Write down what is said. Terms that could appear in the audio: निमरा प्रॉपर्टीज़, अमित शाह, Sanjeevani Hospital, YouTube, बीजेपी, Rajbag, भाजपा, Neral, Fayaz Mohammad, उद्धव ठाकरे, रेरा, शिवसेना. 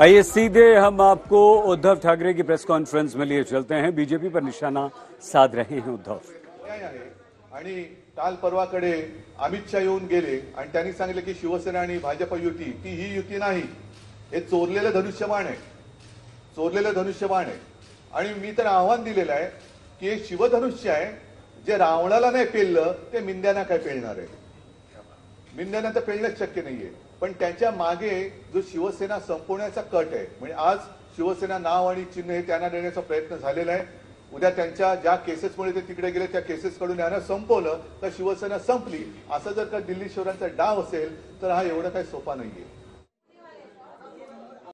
आइए सीधे हम आपको उद्धव ठाकरे की प्रेस कॉन्फ्रेंस में लिए चलते हैं। बीजेपी पर निशाना साध रहे हैं उद्धव। काल परवाकडे अमित शाह येऊन गेले आणि त्यांनी सांगितलं की शिवसेना आणि भाजपा युती ती ही युती नाही, हे चोरलेलं धनुष्यबाण आहे, चोरलेलं धनुष्यबाण आहे। आणि मी तर आव्हान दिलेलं आहे की हे शिवधनुष्य आहे जे रावणाला नाही पेललं ते मिंद्यांना काय पेलणार आहे। मिंद्यांना तर पेलणंच शक्य नाहीये, पण त्याच्या मागे जो शिवसेना संपवण्याचा कट आहे, म्हणजे आज शिवसेना नाव आणि चिन्ह हे त्यांना देण्याचा प्रयत्न झालेला आहे। उद्या त्यांच्या ज्या केसेसमुळे ते तिकडे गेले त्या केसेसकडून यांना संपवलं तर शिवसेना संपली, असा जर का दिल्ली शहरांचा डाव असेल तर हा एवढा काही सोपा नाहीये।